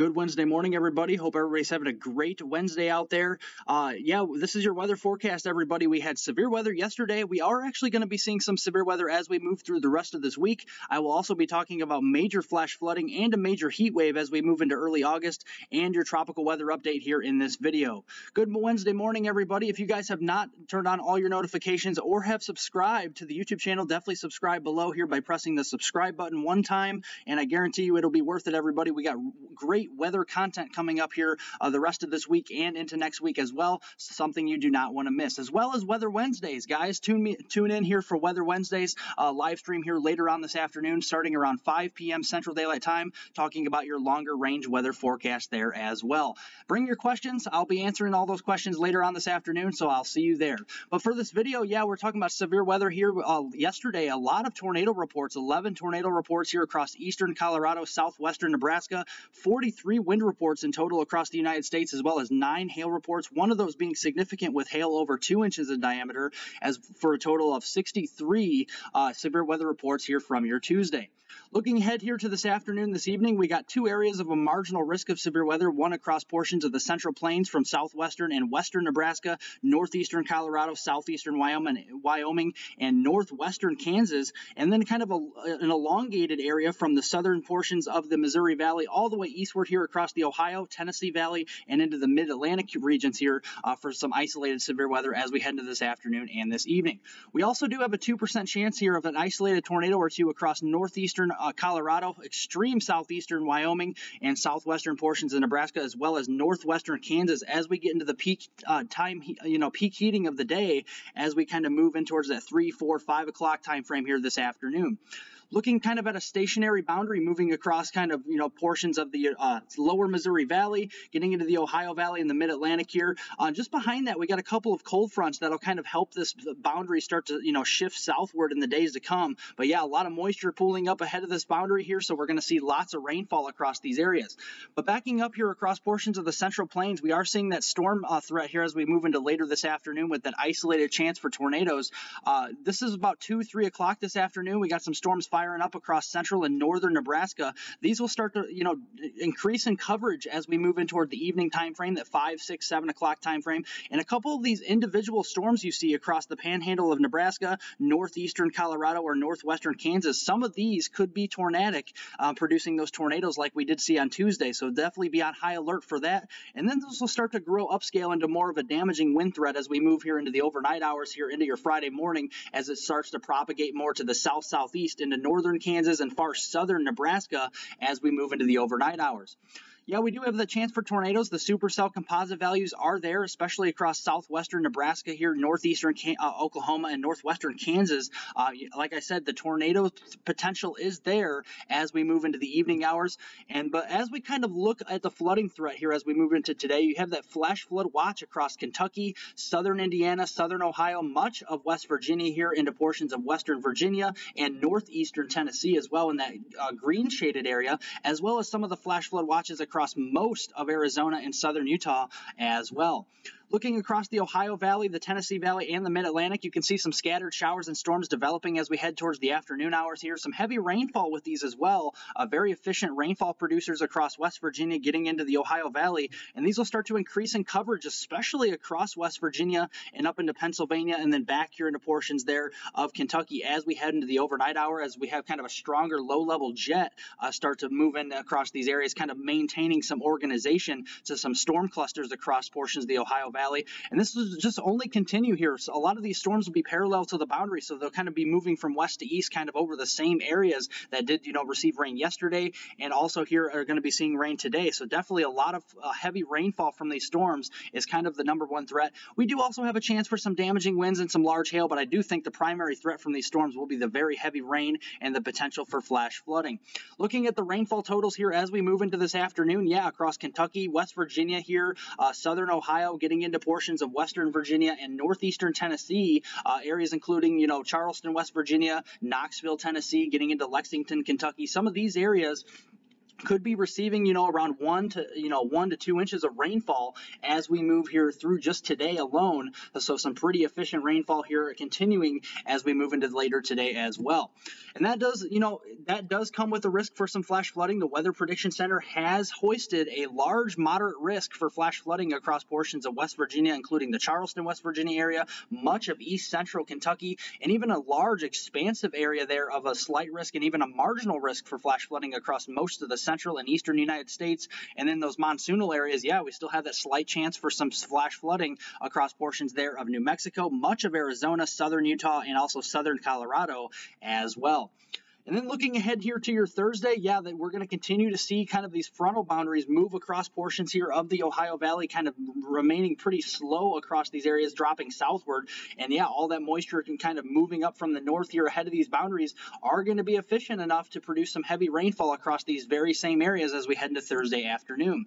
Good Wednesday morning, everybody. Hope everybody's having a great Wednesday out there. This is your weather forecast, everybody. We had severe weather yesterday. We are actually going to be seeing some severe weather as we move through the rest of this week. I will also be talking about major flash flooding and a major heat wave as we move into early August and your tropical weather update here in this video. Good Wednesday morning, everybody. If you guys have not turned on all your notifications or have subscribed to the YouTube channel, definitely subscribe below here by pressing the subscribe button one time, and I guarantee you it'll be worth it, everybody. We got great weather content coming up here the rest of this week and into next week as well. Something you do not want to miss, as well as Weather Wednesdays, guys. Tune in here for Weather Wednesdays live stream here later on this afternoon, starting around 5 p.m. Central Daylight Time, talking about your longer range weather forecast there as well. Bring your questions. I'll be answering all those questions later on this afternoon, so I'll see you there. But for this video, yeah, we're talking about severe weather here. Yesterday, a lot of tornado reports, 11 tornado reports here across eastern Colorado, southwestern Nebraska, 43 wind reports in total across the United States, as well as 9 hail reports, one of those being significant with hail over 2 inches in diameter, as for a total of 63 severe weather reports here from your Tuesday. Looking ahead here to this afternoon, this evening, we got 2 areas of a marginal risk of severe weather, one across portions of the central plains from southwestern and western Nebraska, northeastern Colorado, southeastern Wyoming, and northwestern Kansas, and then kind of an elongated area from the southern portions of the Missouri Valley all the way eastward here across the Ohio/Tennessee Valley and into the mid-Atlantic regions here for some isolated severe weather as we head into this afternoon and this evening. We also do have a 2% chance here of an isolated tornado or 2 across northeastern Colorado, extreme southeastern Wyoming, and southwestern portions of Nebraska, as well as northwestern Kansas as we get into the peak heating of the day as we kind of move in towards that 3, 4, 5 o'clock time frame here this afternoon. Looking kind of at a stationary boundary moving across kind of, portions of the lower Missouri Valley, getting into the Ohio Valley and the mid-Atlantic here. Just behind that, we got a couple of cold fronts that'll kind of help this boundary start to, shift southward in the days to come. But yeah, a lot of moisture pooling up ahead of this boundary here, so we're going to see lots of rainfall across these areas. But backing up here across portions of the central plains, we are seeing that storm threat here as we move into later this afternoon with that isolated chance for tornadoes. This is about 2, 3 o'clock this afternoon. We got some storms firing up across central and northern Nebraska. These will start to, increase in coverage as we move in toward the evening time frame, that 5, 6, 7 o'clock time frame. And a couple of these individual storms you see across the panhandle of Nebraska, northeastern Colorado, or northwestern Kansas, some of these could be tornadic, producing those tornadoes like we did see on Tuesday. So definitely be on high alert for that. And then those will start to grow upscale into more of a damaging wind threat as we move here into the overnight hours here into your Friday morning as it starts to propagate more to the southeast into northern Kansas and far southern Nebraska as we move into the overnight hours. Yeah, we do have the chance for tornadoes. The supercell composite values are there, especially across southwestern Nebraska here, northeastern Oklahoma, and northwestern Kansas. Like I said, the tornado potential is there as we move into the evening hours. But as we kind of look at the flooding threat here as we move into today, you have that flash flood watch across Kentucky, southern Indiana, southern Ohio, much of West Virginia here into portions of western Virginia and northeastern Tennessee as well in that green shaded area, as well as some of the flash flood watches across most of Arizona and southern Utah as well. Looking across the Ohio Valley, the Tennessee Valley, and the Mid-Atlantic, you can see some scattered showers and storms developing as we head towards the afternoon hours here. Some heavy rainfall with these as well. Very efficient rainfall producers across West Virginia getting into the Ohio Valley, and these will start to increase in coverage, especially across West Virginia and up into Pennsylvania, and then back here into portions there of Kentucky as we head into the overnight hour, as we have kind of a stronger low-level jet start to move in across these areas, kind of maintaining some organization to some storm clusters across portions of the Ohio Valley. And this will just only continue here. So a lot of these storms will be parallel to the boundary, so they'll kind of be moving from west to east kind of over the same areas that did, receive rain yesterday, and also here are going to be seeing rain today. So definitely a lot of heavy rainfall from these storms is kind of the number one threat. We do also have a chance for some damaging winds and some large hail, but I do think the primary threat from these storms will be the very heavy rain and the potential for flash flooding. Looking at the rainfall totals here as we move into this afternoon, yeah, across Kentucky, West Virginia here, southern Ohio, getting into portions of western Virginia and northeastern Tennessee, areas including, Charleston, West Virginia, Knoxville, Tennessee, getting into Lexington, Kentucky. Some of these areas could be receiving, around 1 to 2 inches of rainfall as we move here through just today alone. So some pretty efficient rainfall here continuing as we move into later today as well. And that does, that does come with a risk for some flash flooding. The Weather Prediction Center has hoisted a large moderate risk for flash flooding across portions of West Virginia, including the Charleston, West Virginia area, much of east central Kentucky, and even a large expansive area there of a slight risk and even a marginal risk for flash flooding across most of the central and eastern United States. And then those monsoonal areas, yeah, we still have that slight chance for some flash flooding across portions there of New Mexico, much of Arizona, southern Utah, and also southern Colorado as well. And then looking ahead here to your Thursday, yeah, that we're going to continue to see kind of these frontal boundaries move across portions here of the Ohio Valley, kind of remaining pretty slow across these areas, dropping southward. And yeah, all that moisture can kind of moving up from the north here ahead of these boundaries are going to be efficient enough to produce some heavy rainfall across these very same areas as we head into Thursday afternoon.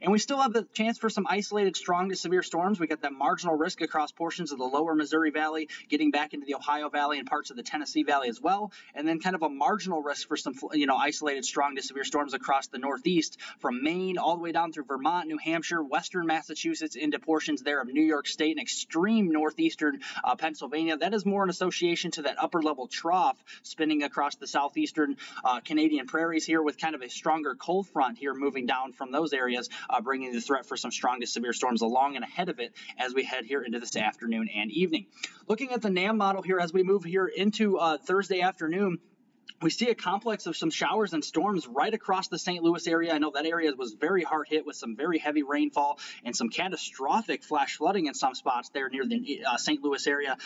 And we still have the chance for some isolated strong to severe storms. We got that marginal risk across portions of the lower Missouri Valley, getting back into the Ohio Valley and parts of the Tennessee Valley as well. And then kind of a marginal risk for some, isolated strong to severe storms across the Northeast from Maine all the way down through Vermont, New Hampshire, western Massachusetts into portions there of New York State and extreme northeastern Pennsylvania. That is more in association to that upper level trough spinning across the southeastern Canadian prairies here with kind of a stronger cold front here moving down from those areas, bringing the threat for some strong to severe storms along and ahead of it as we head here into this afternoon and evening. Looking at the NAM model here as we move here into Thursday afternoon, we see a complex of some showers and storms right across the St. Louis area. I know that area was very hard hit with some very heavy rainfall and some catastrophic flash flooding in some spots there near the St. Louis area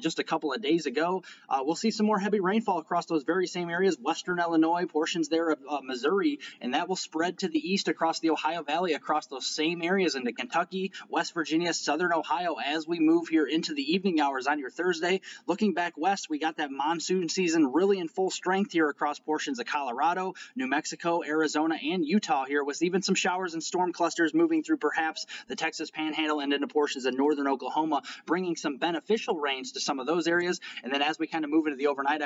just a couple of days ago. We'll see some more heavy rainfall across those very same areas, western Illinois, portions there of Missouri, and that will spread to the east across the Ohio Valley, across those same areas into Kentucky, West Virginia, southern Ohio as we move here into the evening hours on your Thursday. Looking back west, we got that monsoon season really in full strength here across portions of Colorado, New Mexico, Arizona, and Utah here with even some showers and storm clusters moving through perhaps the Texas Panhandle and into portions of northern Oklahoma, bringing some beneficial rains to some of those areas. And then as we kind of move into the overnight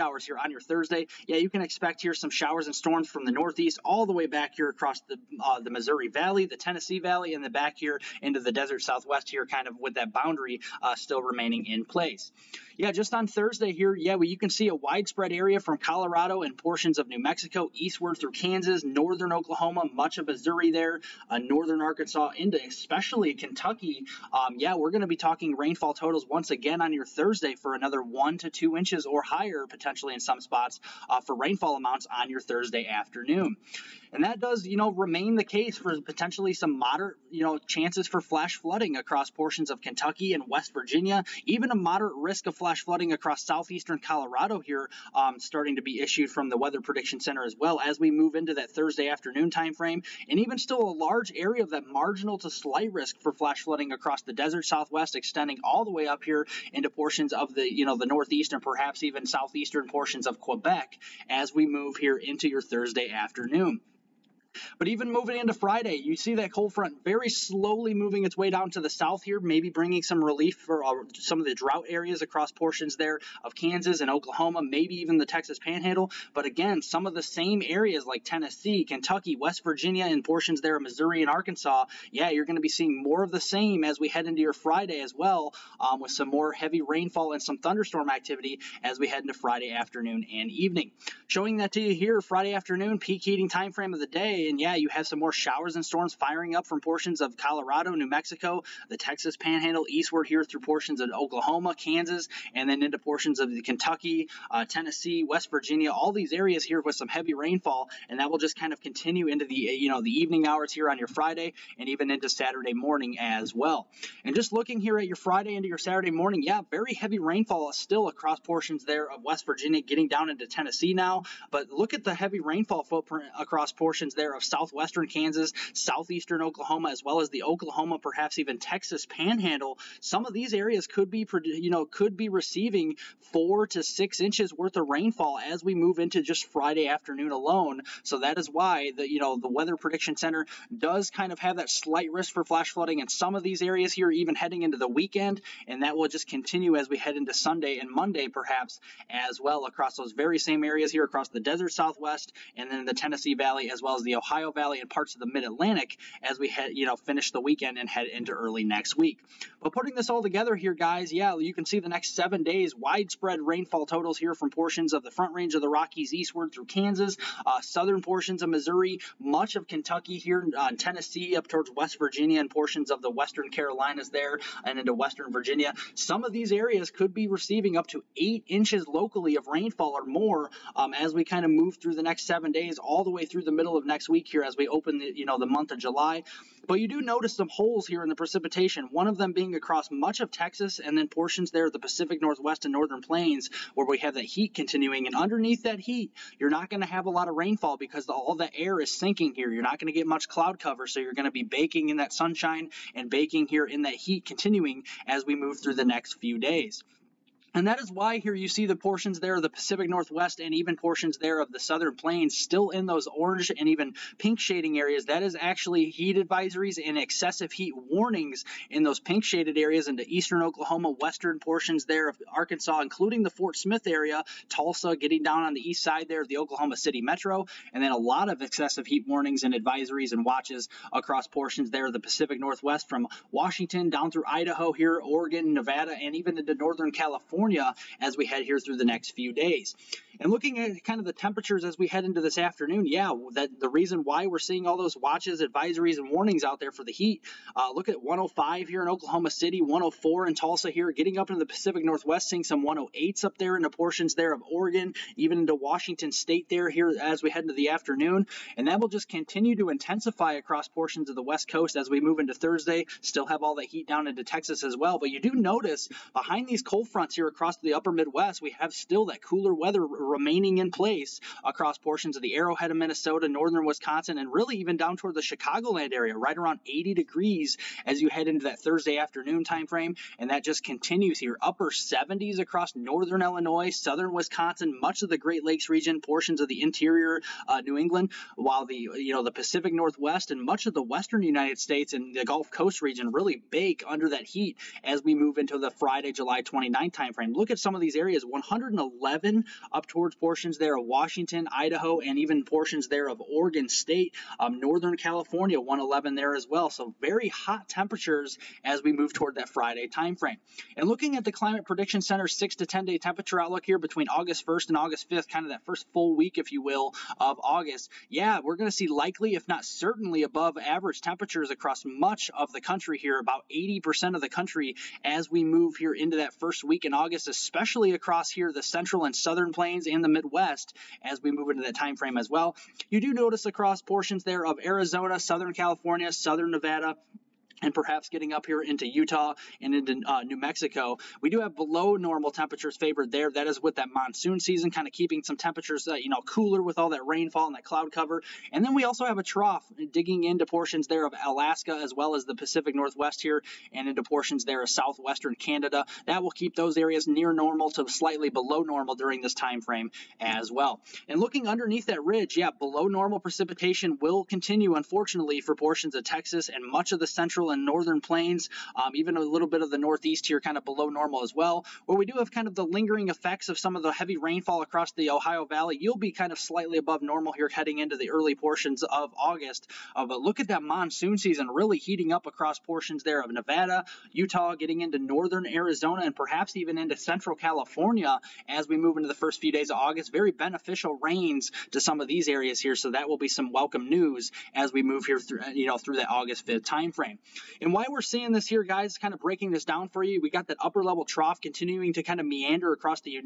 hours here on your Thursday, yeah, you can expect here some showers and storms from the northeast all the way back here across the Missouri Valley, the Tennessee Valley, and the back here into the desert southwest here kind of with that boundary still remaining in place. Yeah, just on Thursday here, yeah, you can see a widespread area from Colorado and portions of New Mexico eastward through Kansas, northern Oklahoma, much of Missouri there, northern Arkansas, into especially Kentucky. Yeah, we're going to be talking rainfall totals once again on your Thursday for another 1 to 2 inches or higher potentially in some spots for rainfall amounts on your Thursday afternoon. And that does, remain the case for potentially some moderate, chances for flash flooding across portions of Kentucky and West Virginia, even a moderate risk of flash flooding across southeastern Colorado here starting to be issued from the Weather Prediction Center as well as we move into that Thursday afternoon time frame, and even still a large area of that marginal to slight risk for flash flooding across the desert southwest extending all the way up here into portions of the the northeast and perhaps even southeastern portions of Quebec as we move here into your Thursday afternoon. But even moving into Friday, you see that cold front very slowly moving its way down to the south here, maybe bringing some relief for some of the drought areas across portions there of Kansas and Oklahoma, maybe even the Texas Panhandle. But again, some of the same areas like Tennessee, Kentucky, West Virginia, and portions there of Missouri and Arkansas, yeah, you're going to be seeing more of the same as we head into your Friday as well, with some more heavy rainfall and some thunderstorm activity as we head into Friday afternoon and evening. Showing that to you here, Friday afternoon, peak heating time frame of the day. And yeah, you have some more showers and storms firing up from portions of Colorado, New Mexico, the Texas Panhandle eastward here through portions of Oklahoma, Kansas, and then into portions of the Kentucky, Tennessee, West Virginia, all these areas here with some heavy rainfall. And that will just kind of continue into the, the evening hours here on your Friday and even into Saturday morning as well. And just looking here at your Friday into your Saturday morning, yeah, very heavy rainfall still across portions there of West Virginia, getting down into Tennessee now. But look at the heavy rainfall footprint across portions there of southwestern Kansas, southeastern Oklahoma, as well as the Oklahoma, perhaps even Texas Panhandle. Some of these areas could be, receiving 4 to 6 inches worth of rainfall as we move into just Friday afternoon alone. So that is why the Weather Prediction Center does kind of have that slight risk for flash flooding in some of these areas here, even heading into the weekend, and that will just continue as we head into Sunday and Monday, perhaps as well, across those very same areas here across the desert Southwest, and then the Tennessee Valley, as well as the Ohio Valley and parts of the Mid-Atlantic as we head, finish the weekend and head into early next week. But putting this all together here, guys, yeah, you can see the next 7 days widespread rainfall totals here from portions of the Front Range of the Rockies eastward through Kansas, southern portions of Missouri, much of Kentucky here, Tennessee up towards West Virginia and portions of the Western Carolinas there and into Western Virginia. Some of these areas could be receiving up to 8 inches locally of rainfall or more as we kind of move through the next 7 days all the way through the middle of next week here as we open the, the month of July. But you do notice some holes here in the precipitation, one of them being across much of Texas and then portions there of the Pacific Northwest and Northern Plains where we have that heat continuing. And underneath that heat, you're not going to have a lot of rainfall because all the air is sinking here. You're not going to get much cloud cover, so you're going to be baking in that sunshine and baking here in that heat continuing as we move through the next few days. And that is why here you see the portions there of the Pacific Northwest and even portions there of the Southern Plains still in those orange and even pink shading areas. That is actually heat advisories and excessive heat warnings in those pink shaded areas into eastern Oklahoma, western portions there of Arkansas, including the Fort Smith area, Tulsa, getting down on the east side there of the Oklahoma City Metro, and then a lot of excessive heat warnings and advisories and watches across portions there of the Pacific Northwest from Washington down through Idaho here, Oregon, Nevada, and even into northern California as we head here through the next few days. And looking at kind of the temperatures as we head into this afternoon, yeah, that the reason why we're seeing all those watches, advisories, and warnings out there for the heat, look at 105 here in Oklahoma City, 104 in Tulsa here, getting up into the Pacific Northwest, seeing some 108s up there into portions there of Oregon, even into Washington State there here as we head into the afternoon. And that will just continue to intensify across portions of the West Coast as we move into Thursday, still have all the heat down into Texas as well. But you do notice behind these cold fronts here across the upper Midwest, we have still that cooler weather remaining in place across portions of the Arrowhead of Minnesota, northern Wisconsin, and really even down toward the Chicagoland area, right around 80 degrees as you head into that Thursday afternoon time frame. And that just continues here. Upper 70s across northern Illinois, southern Wisconsin, much of the Great Lakes region, portions of the interior New England, while the the Pacific Northwest and much of the western United States and the Gulf Coast region really bake under that heat as we move into the Friday, July 29th time frame. Look at some of these areas, 111 up towards portions there of Washington, Idaho, and even portions there of Oregon State, northern California, 111 there as well. So very hot temperatures as we move toward that Friday time frame. And looking at the Climate Prediction Center 6 to 10 day temperature outlook here between August 1st and August 5th, kind of that first full week, if you will, of August. Yeah, we're going to see likely, if not certainly, above average temperatures across much of the country here, about 80% of the country as we move here into that first week in August, especially across here the central and southern plains and the Midwest as we move into that time frame as well. You do notice across portions there of Arizona, southern California, southern Nevada, and perhaps getting up here into Utah and into New Mexico. We do have below normal temperatures favored there. That is with that monsoon season kind of keeping some temperatures, cooler with all that rainfall and that cloud cover. And then we also have a trough digging into portions there of Alaska as well as the Pacific Northwest here and into portions there of southwestern Canada. That will keep those areas near normal to slightly below normal during this time frame as well. And looking underneath that ridge, yeah, below normal precipitation will continue, unfortunately, for portions of Texas and much of the central and northern plains, even a little bit of the northeast here kind of below normal as well, where we do have kind of the lingering effects of some of the heavy rainfall across the Ohio Valley. You'll be kind of slightly above normal here heading into the early portions of August, but look at that monsoon season really heating up across portions there of Nevada, Utah, getting into northern Arizona, and perhaps even into central California as we move into the first few days of August. Very beneficial rains to some of these areas here, so that will be some welcome news as we move here through that August 5th time frame. And why we're seeing this here, guys, kind of breaking this down for you, we got that upper level trough continuing to kind of meander across the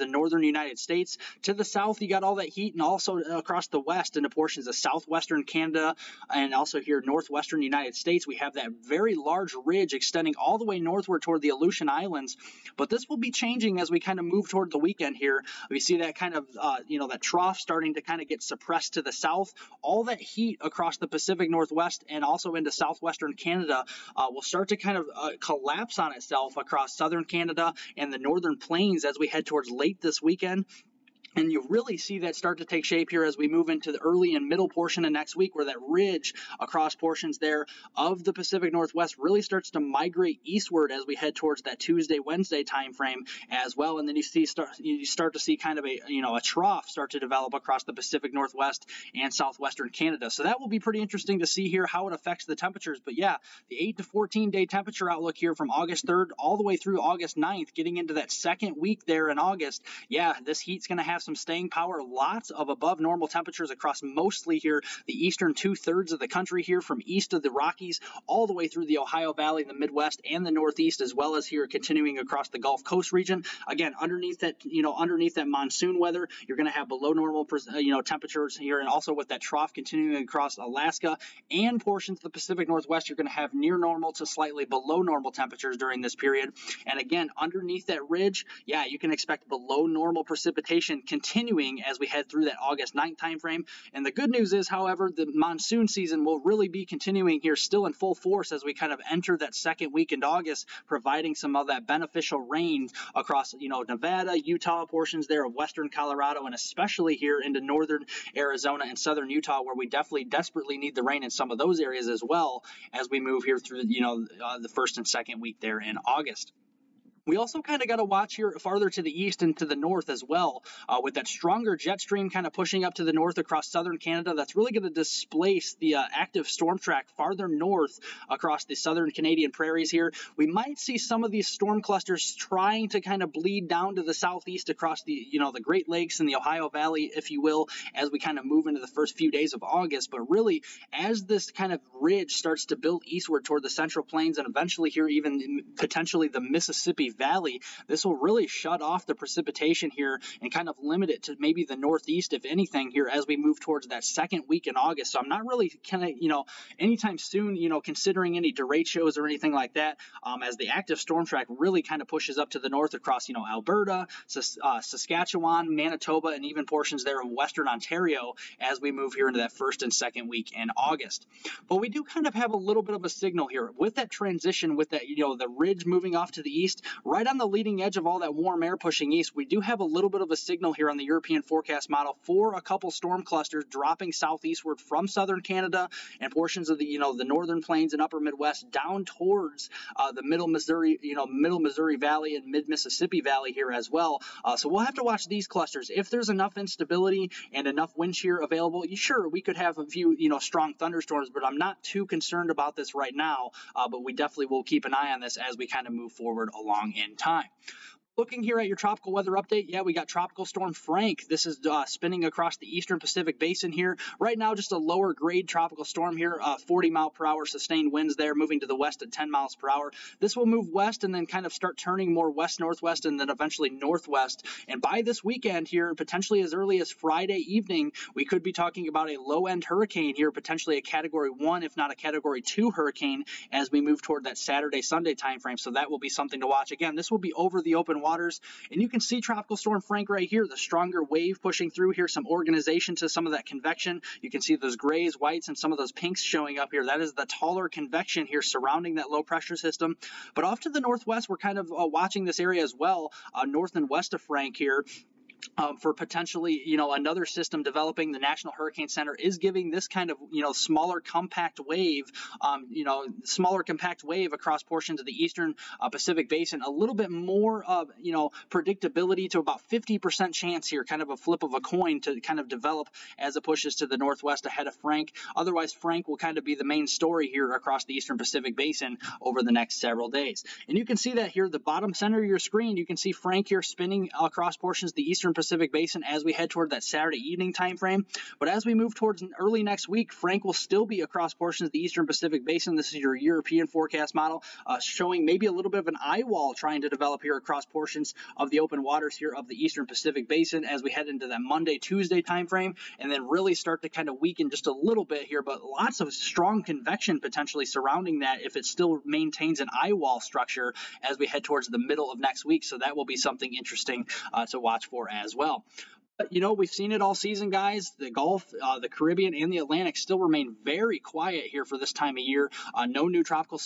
northern United States. To the south, you got all that heat, and also across the west into portions of southwestern Canada and also here northwestern United States, we have that very large ridge extending all the way northward toward the Aleutian Islands. But this will be changing as we kind of move toward the weekend here. We see that kind of, that trough starting to kind of get suppressed to the south. All that heat across the Pacific Northwest and also into southwestern Canada will start to kind of collapse on itself across southern Canada and the northern plains as we head towards late this weekend. And you really see that start to take shape here as we move into the early and middle portion of next week, where that ridge across portions there of the Pacific Northwest really starts to migrate eastward as we head towards that Tuesday, Wednesday time frame as well. And then you start to see kind of a trough start to develop across the Pacific Northwest and southwestern Canada. So that will be pretty interesting to see here how it affects the temperatures. But yeah, the 8 to 14 day temperature outlook here from August 3rd all the way through August 9th, getting into that second week there in August. Yeah, this heat's going to have some staying power, lots of above normal temperatures across mostly here the eastern two-thirds of the country here, from east of the Rockies all the way through the Ohio Valley, the Midwest and the Northeast, as well as here continuing across the Gulf Coast region. Again, underneath that monsoon weather, you're going to have below normal temperatures here, and also with that trough continuing across Alaska and portions of the Pacific Northwest, you're going to have near normal to slightly below normal temperatures during this period. And again, underneath that ridge, yeah, you can expect below normal precipitation continuing as we head through that August 9th time frame. And the good news is, however, the monsoon season will really be continuing here still in full force as we kind of enter that second week in August, providing some of that beneficial rain across, Nevada, Utah, portions there of western Colorado, and especially here into northern Arizona and southern Utah, where we definitely desperately need the rain in some of those areas as well as we move here through, the first and second week there in August. We also kind of got to watch here farther to the east and to the north as well, with that stronger jet stream kind of pushing up to the north across southern Canada. That's really going to displace the active storm track farther north across the southern Canadian prairies here. We might see some of these storm clusters trying to kind of bleed down to the southeast across the, the Great Lakes and the Ohio Valley, if you will, as we kind of move into the first few days of August. But really, as this kind of ridge starts to build eastward toward the central plains and eventually here even potentially the Mississippi Valley, this will really shut off the precipitation here and kind of limit it to maybe the northeast, if anything, here as we move towards that second week in August. So I'm not really anytime soon, considering any derechos or anything like that, as the active storm track really kind of pushes up to the north across, Alberta, Saskatchewan, Manitoba, and even portions there of western Ontario as we move here into that first and second week in August. But we do kind of have a little bit of a signal here with that transition, with that, the ridge moving off to the east. Right on the leading edge of all that warm air pushing east, we do have a little bit of a signal here on the European forecast model for a couple storm clusters dropping southeastward from southern Canada and portions of the, the northern plains and upper Midwest down towards the middle Missouri Valley and mid-Mississippi Valley here as well. So we'll have to watch these clusters. If there's enough instability and enough wind shear available, sure, we could have a few, strong thunderstorms, but I'm not too concerned about this right now. But we definitely will keep an eye on this as we kind of move forward along in time. Looking here at your tropical weather update, yeah, we got Tropical Storm Frank. This is spinning across the eastern Pacific Basin here. Right now, just a lower grade tropical storm here, 40-mile-per-hour sustained winds there, moving to the west at 10 miles per hour. This will move west and then kind of start turning more west-northwest and then eventually northwest. And by this weekend here, potentially as early as Friday evening, we could be talking about a low-end hurricane here, potentially a Category 1, if not a Category 2 hurricane, as we move toward that Saturday-Sunday timeframe. So that will be something to watch. Again, this will be over the open waters, and you can see Tropical Storm Frank right here, the stronger wave pushing through here, some organization to some of that convection. You can see those grays, whites, and some of those pinks showing up here. That is the taller convection here surrounding that low pressure system. But off to the northwest, we're kind of watching this area as well, north and west of Frank here. For potentially, another system developing. The National Hurricane Center is giving this kind of, smaller compact wave, across portions of the eastern Pacific Basin, a little bit more, predictability to about 50% chance here, kind of a flip of a coin to kind of develop as it pushes to the northwest ahead of Frank. Otherwise, Frank will kind of be the main story here across the eastern Pacific Basin over the next several days. And you can see that here, the bottom center of your screen, you can see Frank here spinning across portions of the eastern Eastern Pacific Basin as we head toward that Saturday evening time frame. But as we move towards early next week, Frank will still be across portions of the Eastern Pacific Basin. This is your European forecast model showing maybe a little bit of an eye wall trying to develop here across portions of the open waters here of the Eastern Pacific Basin as we head into that Monday, Tuesday time frame, and then really start to kind of weaken just a little bit here, but lots of strong convection potentially surrounding that if it still maintains an eye wall structure as we head towards the middle of next week. So that will be something interesting to watch for as well. You know, we've seen it all season, guys. The Gulf, the Caribbean, and the Atlantic still remain very quiet here for this time of year. No new tropical,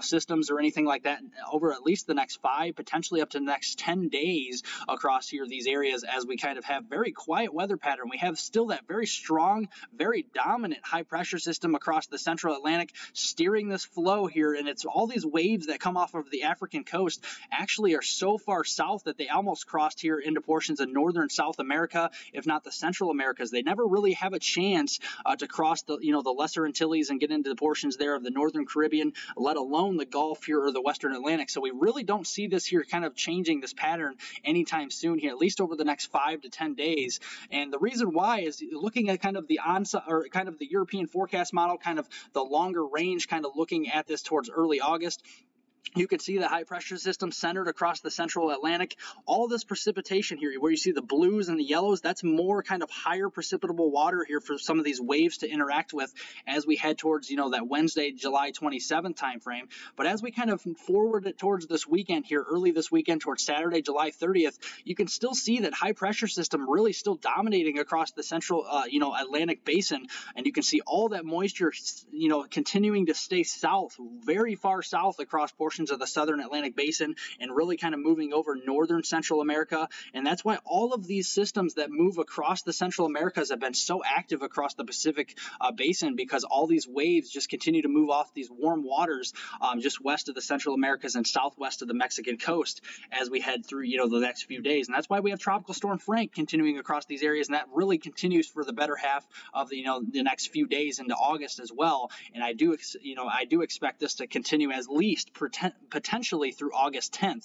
systems or anything like that over at least the next 5, potentially up to the next 10 days across here these areas as we kind of have very quiet weather pattern. We have still that very strong, very dominant high pressure system across the central Atlantic steering this flow here, and it's all these waves that come off of the African coast actually are so far south that they almost crossed here into portions of northern South America, if not the Central Americas. They never really have a chance to cross the, the Lesser Antilles and get into the portions there of the Northern Caribbean, let alone the Gulf here or the Western Atlantic. So we really don't see this here kind of changing this pattern anytime soon here, at least over the next 5 to 10 days. And the reason why is looking at kind of the kind of the European forecast model, kind of the longer range, kind of looking at this towards early August. You can see the high pressure system centered across the central Atlantic. All this precipitation here, where you see the blues and the yellows, that's more kind of higher precipitable water here for some of these waves to interact with as we head towards, that Wednesday, July 27th time frame. But as we kind of forward it towards this weekend here, early this weekend towards Saturday, July 30th, you can still see that high pressure system really still dominating across the central, Atlantic basin. And you can see all that moisture, continuing to stay south, very far south across portions of the southern Atlantic basin and really kind of moving over northern Central America. And that's why all of these systems that move across the Central Americas have been so active across the Pacific basin, because all these waves just continue to move off these warm waters just west of the Central Americas and southwest of the Mexican coast as we head through, the next few days. And that's why we have Tropical Storm Frank continuing across these areas. And that really continues for the better half of the, the next few days into August as well. And I do, I do expect this to continue at least potentially through August 10th.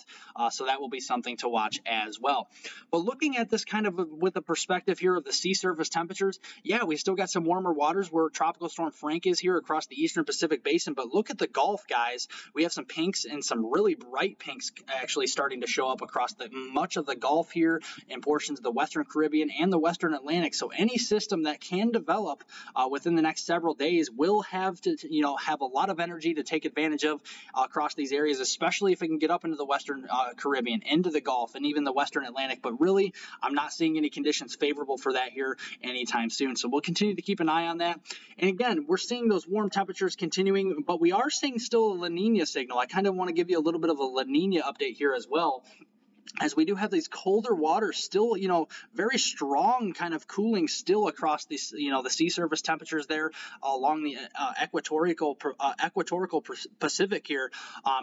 So that will be something to watch as well. But looking at this kind of with the perspective here of the sea surface temperatures, yeah, we still got some warmer waters where Tropical Storm Frank is here across the Eastern Pacific Basin. But look at the Gulf, guys. We have some pinks and some really bright pinks actually starting to show up across much of the Gulf here and portions of the Western Caribbean and the Western Atlantic. So any system that can develop within the next several days will have to, have a lot of energy to take advantage of across these areas, especially if it can get up into the Western Caribbean, into the Gulf, and even the Western Atlantic. But really, I'm not seeing any conditions favorable for that here anytime soon. So we'll continue to keep an eye on that. And again, we're seeing those warm temperatures continuing, but we are seeing still a La Niña signal. I kind of want to give you a little bit of a La Niña update here as well, as we do have these colder waters still, very strong kind of cooling still across these, the sea surface temperatures there along the equatorial Pacific here.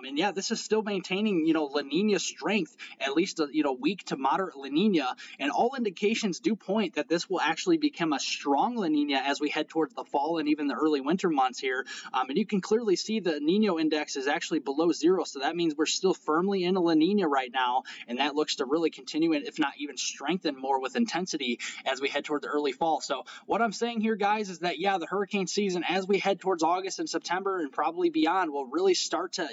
And yeah, this is still maintaining, La Niña strength, at least, weak to moderate La Niña. And all indications do point that this will actually become a strong La Niña as we head towards the fall and even the early winter months here. And you can clearly see the Nino index is actually below zero. So that means we're still firmly in a La Niña right now. And that looks to really continue and if not even strengthen more with intensity as we head toward the early fall. So what I'm saying here, guys, is that, yeah, the hurricane season as we head towards August and September and probably beyond will really start to,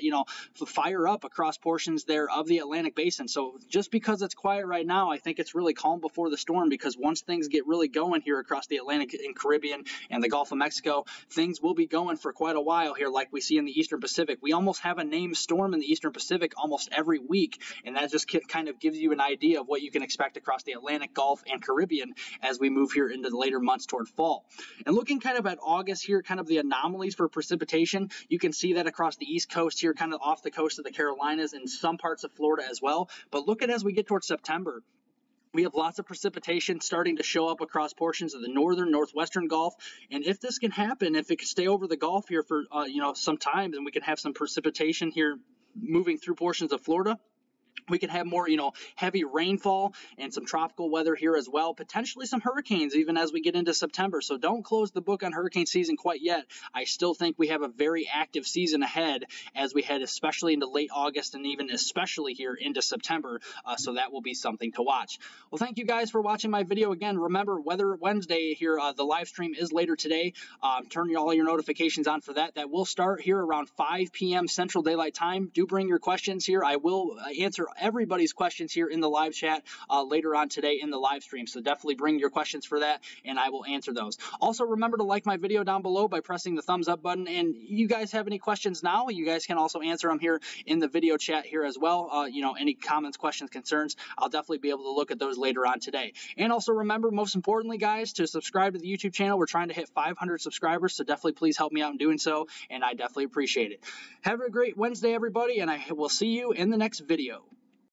fire up across portions there of the Atlantic basin. So just because it's quiet right now, I think it's really calm before the storm, because once things get really going here across the Atlantic and Caribbean and the Gulf of Mexico, things will be going for quite a while here like we see in the Eastern Pacific. We almost have a named storm in the Eastern Pacific almost every week, and that just kind of gives you an idea of what you can expect across the Atlantic, Gulf, and Caribbean as we move here into the later months toward fall. And looking kind of at August here, kind of the anomalies for precipitation, you can see that across the East Coast here, kind of off the coast of the Carolinas and some parts of Florida as well. But look at as we get towards September, we have lots of precipitation starting to show up across portions of the northern, northwestern Gulf. And if this can happen, if it can stay over the Gulf here for, some time, then we can have some precipitation here moving through portions of Florida. We could have more, heavy rainfall and some tropical weather here as well, potentially some hurricanes even as we get into September. So don't close the book on hurricane season quite yet. I still think we have a very active season ahead as we head especially into late August and even especially here into September. So that will be something to watch. Well, thank you guys for watching my video. Again, remember Weather Wednesday here. The live stream is later today. Turn all your notifications on for that. That will start here around 5 p.m. Central Daylight Time. Do bring your questions here. I will answer everybody's questions here in the live chat later on today in the live stream. So definitely bring your questions for that and I will answer those. Also remember to like my video down below by pressing the thumbs up button, and you guys have any questions now, you guys can also answer them here in the video chat here as well. Any comments, questions, concerns, I'll definitely be able to look at those later on today. And also remember, most importantly guys, to subscribe to the YouTube channel. We're trying to hit 500 subscribers, so definitely please help me out in doing so, and I definitely appreciate it. Have a great Wednesday everybody, and I will see you in the next video.